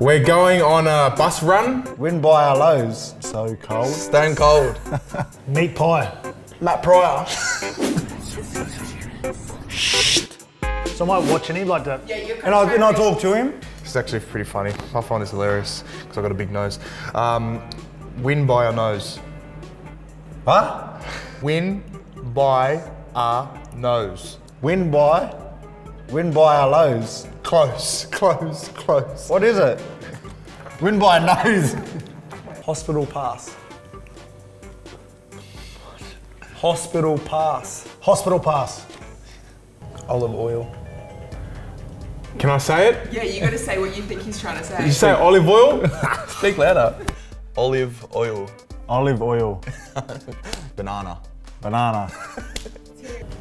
We're going on a bus run. Win by our lows. So cold. Stone cold. Meat pie. Matt Pryor. So I might watch him like that. Yeah, and I talk to him. It's actually pretty funny. I find this hilarious because I've got a big nose. Win by our nose. Huh? Win by our nose. Win by our lows. Close. What is it? Win by a nose. Hospital pass. Hospital pass. Olive oil. Can I say it? Yeah, you gotta say what you think he's trying to say. You say olive oil? Speak louder. Olive oil. Banana.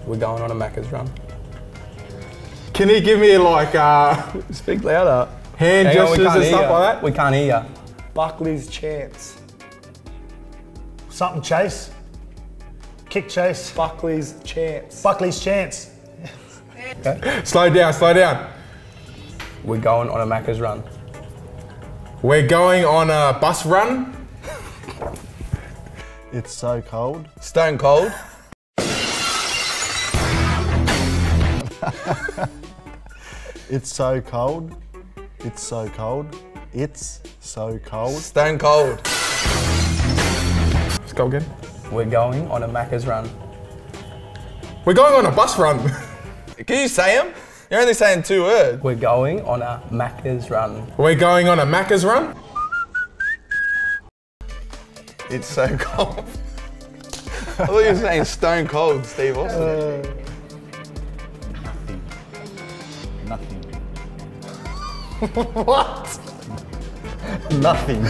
We're going on a Macca's run. Can he give me like speak louder. Hand gestures and stuff like that? We can't hear you. Buckley's chance. Something chase. Kick chase. Buckley's chance. Okay. Slow down. We're going on a Macca's run. We're going on a bus run. It's so cold. Stone cold. It's so cold. Stone cold. Let's go again. We're going on a Macca's run. We're going on a bus run. Can you say them? You're only saying two words. We're going on a Macca's run. We're going on a Macca's run? It's so cold. I thought you were saying Stone Cold Steve Austin. Nothing. What? Nothing.